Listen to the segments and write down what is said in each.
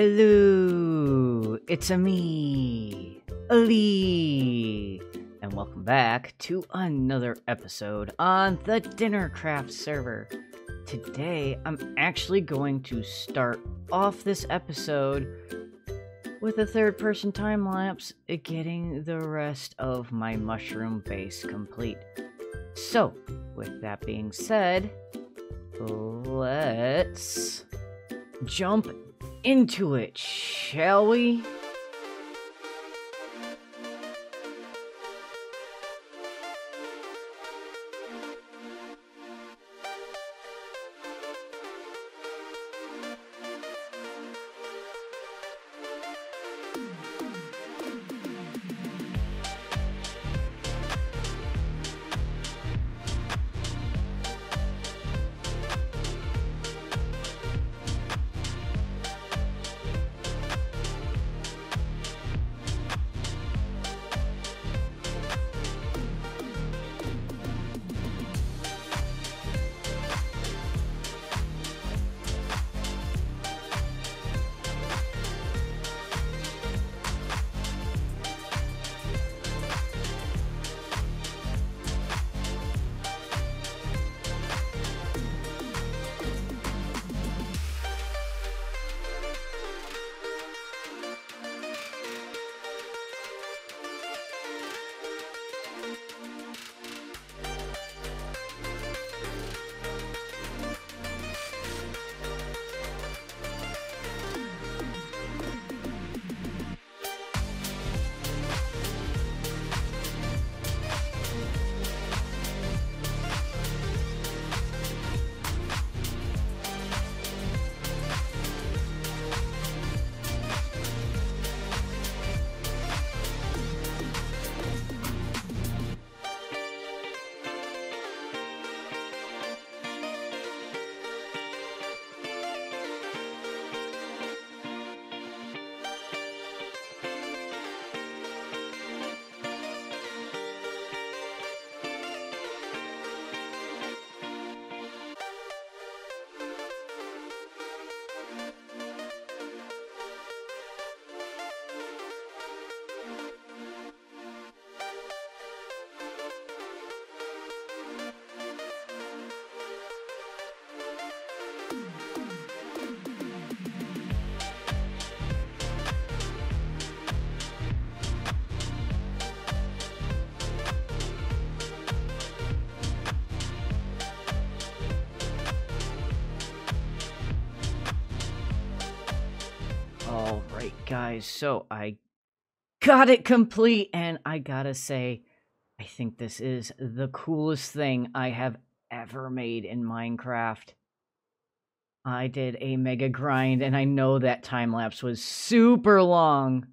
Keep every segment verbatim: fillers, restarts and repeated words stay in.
Hello, it's a me, Ali, and welcome back to another episode on the DinnerCraft server. Today, I'm actually going to start off this episode with a third-person time-lapse, getting the rest of my mushroom base complete. So, with that being said, let's jump into it, shall we? Alright guys, so I got it complete, and I gotta say, I think this is the coolest thing I have ever made in Minecraft. I did a mega grind, and I know that time-lapse was super long.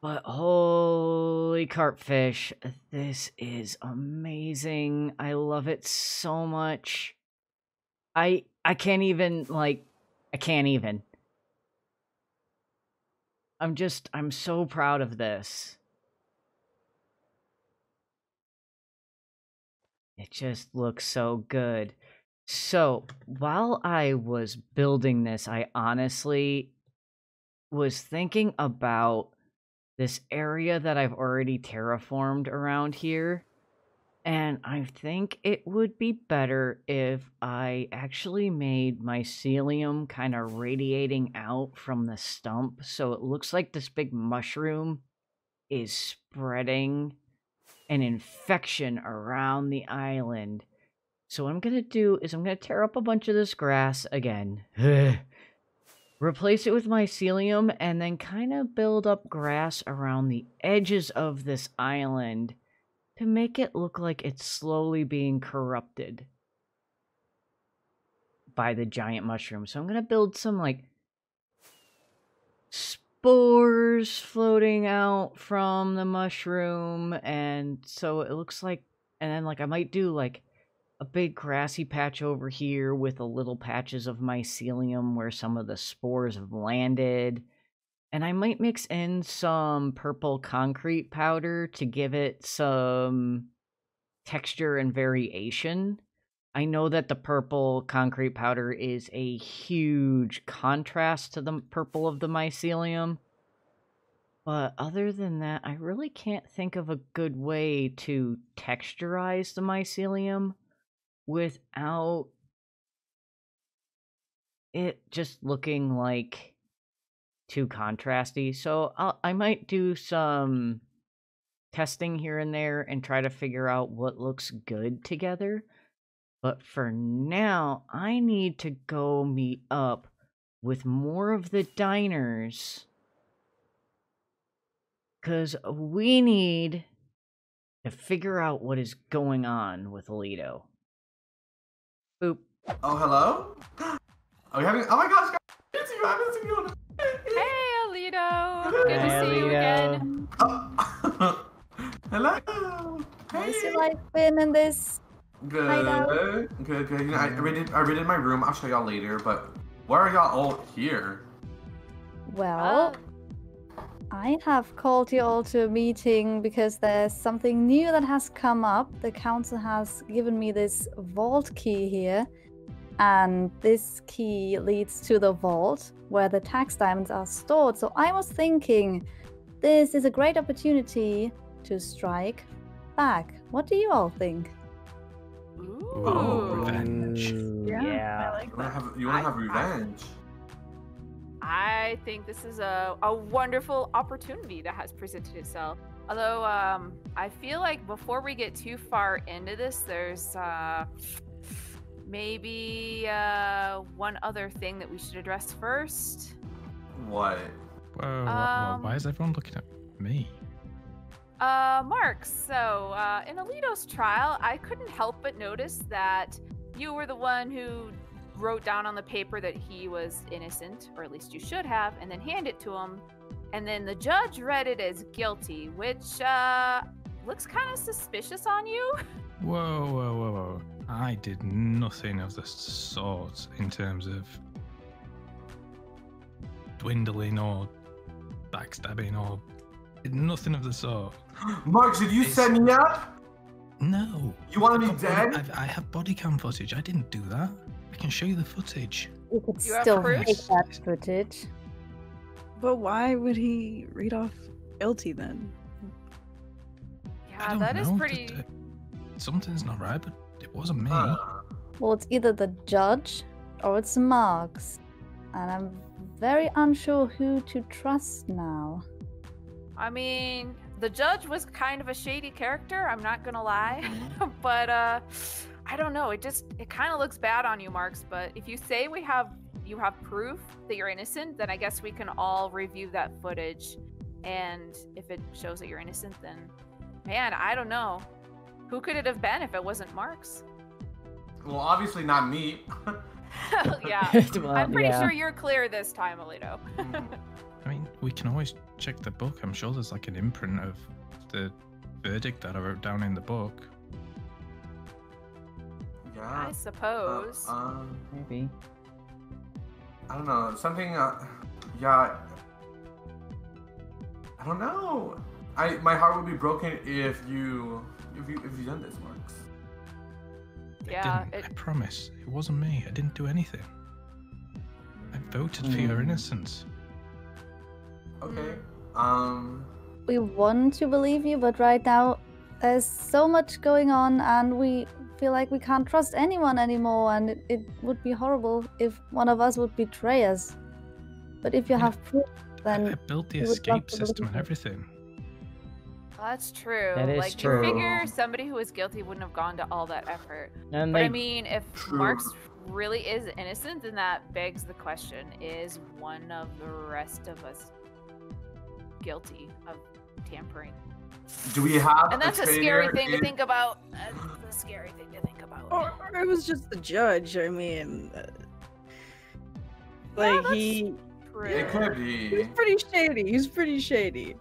But holy carpfish, this is amazing. I love it so much. I, I can't even, like, I can't even. I'm just, I'm so proud of this. It just looks so good. So, while I was building this, I honestly was thinking about this area that I've already terraformed around here. And I think it would be better if I actually made mycelium kind of radiating out from the stump. So it looks like this big mushroom is spreading an infection around the island. So what I'm going to do is I'm going to tear up a bunch of this grass again. Replace it with mycelium and then kind of build up grass around the edges of this island to make it look like it's slowly being corrupted by the giant mushroom. So I'm going to build some, like, spores floating out from the mushroom. And so it looks like, and then, like, I might do, like, a big grassy patch over here with the little patches of mycelium where some of the spores have landed. And I might mix in some purple concrete powder to give it some texture and variation. I know that the purple concrete powder is a huge contrast to the purple of the mycelium. But other than that, I really can't think of a good way to texturize the mycelium without it just looking like too contrasty. So I'll, I might do some testing here and there and try to figure out what looks good together. But for now, I need to go meet up with more of the diners, because we need to figure out what is going on with Alito. Boop. Oh, hello? Are we having? Oh my gosh, it's you! I haven't seen you on Hey, Alito! Good Hi, to see Alito. you again. Oh. Hello. Hey. How's your life been in this? Good, hideout? good, good. You know, I redid, I redid my room. I'll show y'all later. But why are y'all all here? Well, uh, I have called you all to a meeting because there's something new that has come up. The council has given me this vault key here, and this key leads to the vault where the tax diamonds are stored. So I was thinking, this is a great opportunity to strike back. What do you all think? Ooh. Oh, revenge. Yeah, yeah. I like that. You want to have revenge? I think this is a, a wonderful opportunity that has presented itself. Although, um, I feel like before we get too far into this, there's uh, maybe uh, one other thing that we should address first. What? Whoa, um, why is everyone looking at me? Uh, Mark, so uh, in Alito's trial, I couldn't help but notice that you were the one who wrote down on the paper that he was innocent, or at least you should have, and then hand it to him. And then the judge read it as guilty, which uh, looks kind of suspicious on you. Whoa, whoa, whoa, whoa. I did nothing of the sort in terms of dwindling or backstabbing or nothing of the sort. Mark, did you it's... set me up? No. You want to be dead? Body, I, I have body cam footage. I didn't do that. I can show you the footage. You could you still make that footage. But why would he read off guilty then? Yeah, that know. is pretty... Something's not right, but it wasn't me. Uh, well, it's either the judge or it's Mark's. And I'm very unsure who to trust now. I mean, the judge was kind of a shady character, I'm not gonna lie. But uh I don't know, it just it kind of looks bad on you, Marks, but if you say we have you have proof that you're innocent, then I guess we can all review that footage, and if it shows that you're innocent, then man, I don't know. Who could it have been if it wasn't Marks? Well, obviously not me. Yeah. Well, I'm pretty yeah. sure you're clear this time, Alito. I mean, we can always check the book. I'm sure there's like an imprint of the verdict that I wrote down in the book. Yeah. I suppose. Uh, um, Maybe. I don't know. Something. Uh, yeah. I don't know. I my heart would be broken if you if you if you done this, Marks. Yeah. It didn't, it... I promise. It wasn't me. I didn't do anything. I voted mm. for your innocence. Okay. Um. We want to believe you, but right now there's so much going on, and we feel like we can't trust anyone anymore. And it, it would be horrible if one of us would betray us. But if you yeah. have proof, then I, I built the escape system and everything. Well, that's true. That is like, true. You figure somebody who is guilty wouldn't have gone to all that effort. And but they... I mean, if true. Mark's really is innocent, then that begs the question: is one of the rest of us guilty of tampering? Do we have? And that's a, a scary thing in... to think about. That's a scary thing to think about. Or, or it was just the judge. I mean, uh, like yeah, he. Pretty... It could be. He's pretty shady. He's pretty shady.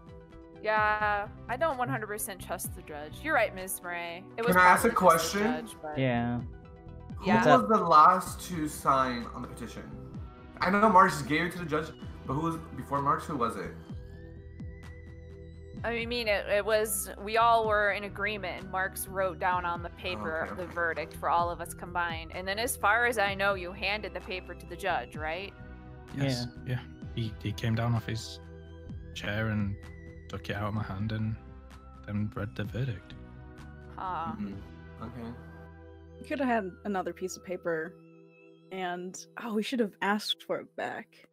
Yeah, I don't one hundred percent trust the judge. You're right, Miz Murray. It was Can I ask a question? Judge, but... Yeah. Who yeah. was the last to sign on the petition? I know Marks gave it to the judge, but who was before Marks? Who was it? I mean, it, it was, we all were in agreement, and Marks wrote down on the paper okay. the verdict for all of us combined. And then as far as I know, you handed the paper to the judge, right? Yes. Yeah. yeah. He, he came down off his chair and took it out of my hand and then read the verdict. Ah. Mm-hmm. Okay. We could have had another piece of paper and, oh, we should have asked for it back.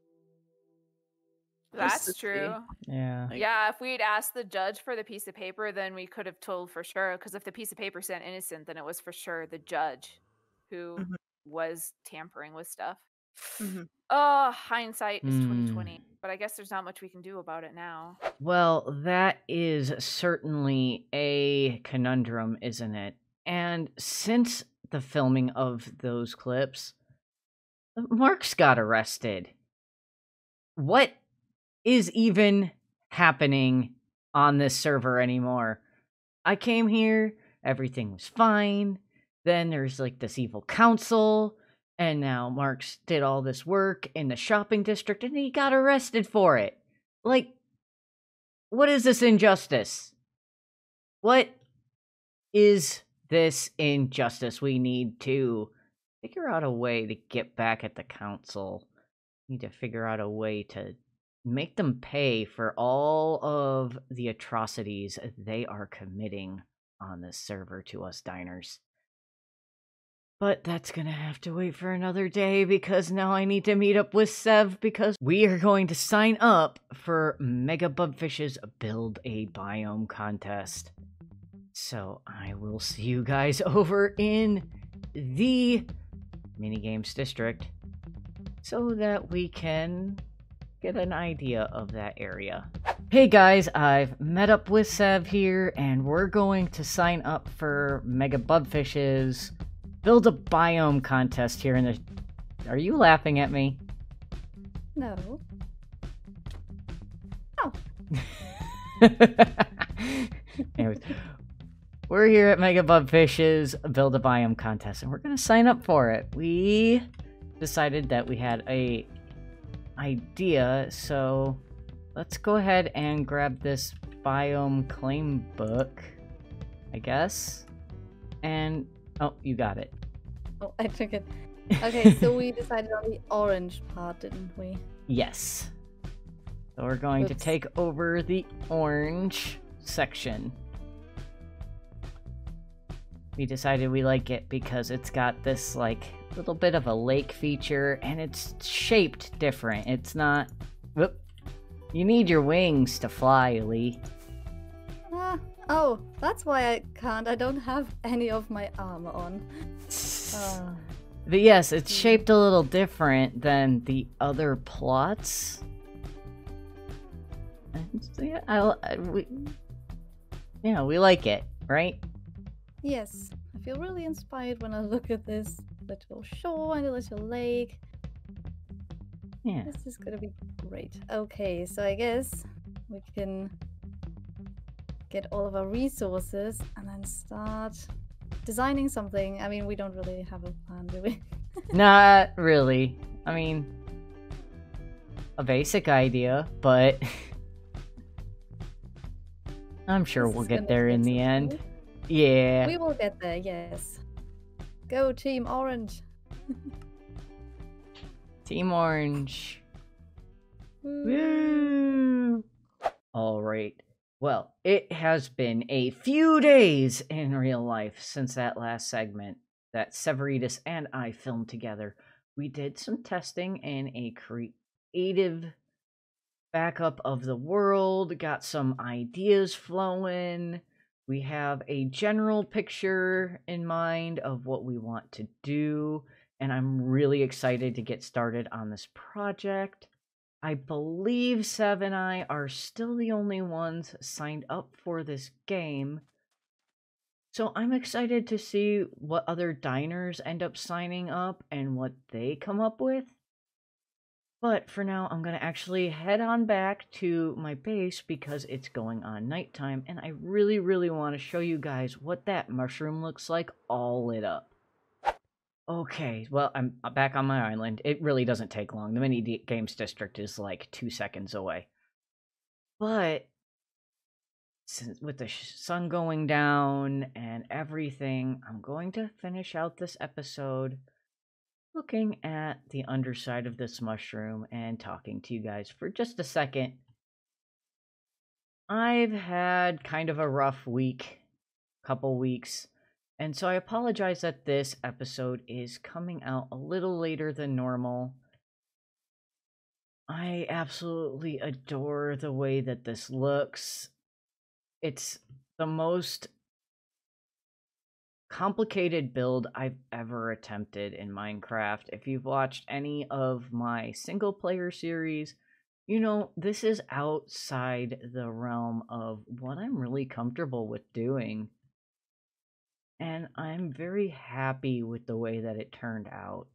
That's true. Yeah. Yeah, if we'd asked the judge for the piece of paper, then we could have told for sure. Because if the piece of paper said innocent, then it was for sure the judge who mm-hmm. was tampering with stuff. Mm-hmm. Oh, hindsight is twenty twenty. Mm. But I guess there's not much we can do about it now. Well, that is certainly a conundrum, isn't it? And since the filming of those clips, Mark's got arrested. What is even happening on this server anymore? I came here, everything was fine. Then there's like this evil council, and now Mark's did all this work in the shopping district, and he got arrested for it. Like, what is this injustice? What is this injustice? We need to figure out a way to get back at the council. We need to figure out a way to make them pay for all of the atrocities they are committing on this server to us diners. But that's gonna have to wait for another day, because now I need to meet up with Sev, because we are going to sign up for Mega Bubfish's Build a Biome contest. So I will see you guys over in the minigames district so that we can get an idea of that area. Hey guys, I've met up with Sev here, and we're going to sign up for Mega Bubfish's Build a Biome contest here in the... Are you laughing at me? No. Oh. Anyways, we're here at Mega Bubfish's Build a Biome contest, and we're gonna sign up for it. We decided that we had a idea, so let's go ahead and grab this biome claim book, I guess. And oh, you got it. Oh, I took it. Okay, so we decided on the orange part, didn't we? Yes. So we're going Oops. to take over the orange section. We decided we like it because it's got this like little bit of a lake feature, and it's shaped different. It's not... Whoop. You need your wings to fly, Lee. Uh, oh, that's why I can't. I don't have any of my armor on. Uh. But yes, it's shaped a little different than the other plots. And so yeah, I, I, we, yeah, we like it, right? Yes. I feel really inspired when I look at this little shore and a little lake. Yeah. This is gonna be great. Okay, so I guess we can get all of our resources and then start designing something. I mean, we don't really have a plan, do we? Not really. I mean, a basic idea, but I'm sure this we'll get there in the end. Yeah. We will get there, yes. Go Team Orange! Team Orange! Woo! Alright, well, it has been a few days in real life since that last segment that Severitis and I filmed together. We did some testing and a creative backup of the world, got some ideas flowing. We have a general picture in mind of what we want to do, and I'm really excited to get started on this project. I believe Sev and I are still the only ones signed up for this game, so I'm excited to see what other diners end up signing up and what they come up with. But for now, I'm going to actually head on back to my base because it's going on nighttime, and I really, really want to show you guys what that mushroom looks like all lit up. Okay, well, I'm back on my island. It really doesn't take long. The mini games district is like two seconds away. But since with the sun going down and everything, I'm going to finish out this episode looking at the underside of this mushroom and talking to you guys for just a second. I've had kind of a rough week, couple weeks, and so I apologize that this episode is coming out a little later than normal. I absolutely adore the way that this looks. It's the most complicated build I've ever attempted in Minecraft. If you've watched any of my single player series, you know, this is outside the realm of what I'm really comfortable with doing. And I'm very happy with the way that it turned out.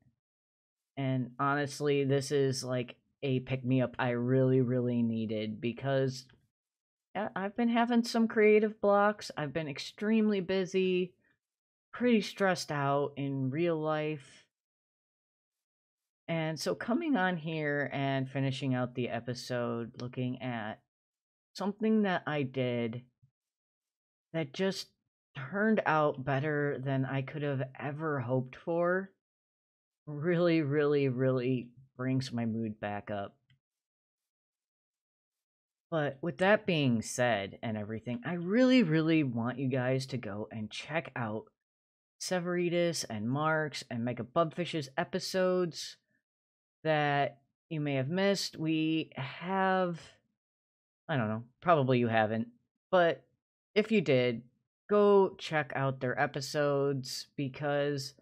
And honestly, this is like a pick-me-up I really, really needed, because I've been having some creative blocks. I've been extremely busy, pretty stressed out in real life. And so coming on here and finishing out the episode looking at something that I did that just turned out better than I could have ever hoped for really, really, really brings my mood back up. But with that being said and everything, I really, really want you guys to go and check out Severitis and Mark's and Mega Bubfish's episodes that you may have missed. We have, I don't know, probably you haven't, but if you did, go check out their episodes, because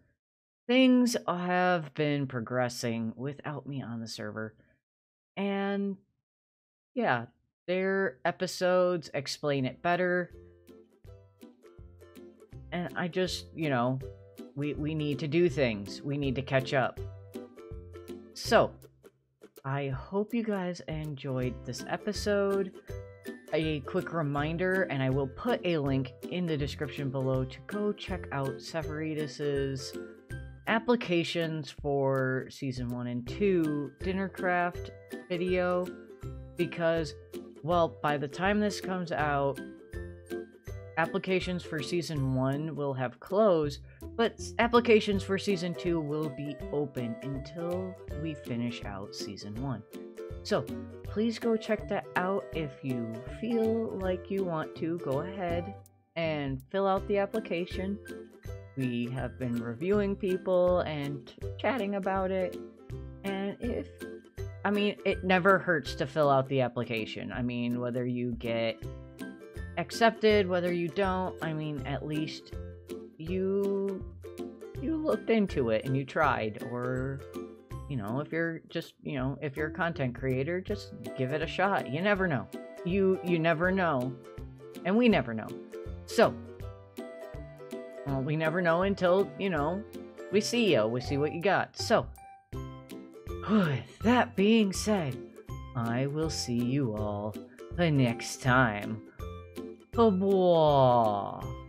things have been progressing without me on the server. And yeah, their episodes explain it better. And I just, you know, we, we need to do things. We need to catch up. So, I hope you guys enjoyed this episode. A quick reminder, and I will put a link in the description below to go check out Severitis's applications for season one and two DinnerCraft video, because, well, by the time this comes out, applications for season one will have closed, but applications for season two will be open until we finish out season one. So please go check that out. If you feel like you want to, go ahead and fill out the application. We have been reviewing people and chatting about it, and if, I mean, it never hurts to fill out the application. I mean, whether you get accepted, whether you don't, I mean, at least you, you looked into it and you tried. Or, you know, if you're just, you know, if you're a content creator, just give it a shot. You never know. You, you never know. And we never know. So, well, we never know until, you know, we see you. We see what you got. So, with that being said, I will see you all the next time. Bye-bye.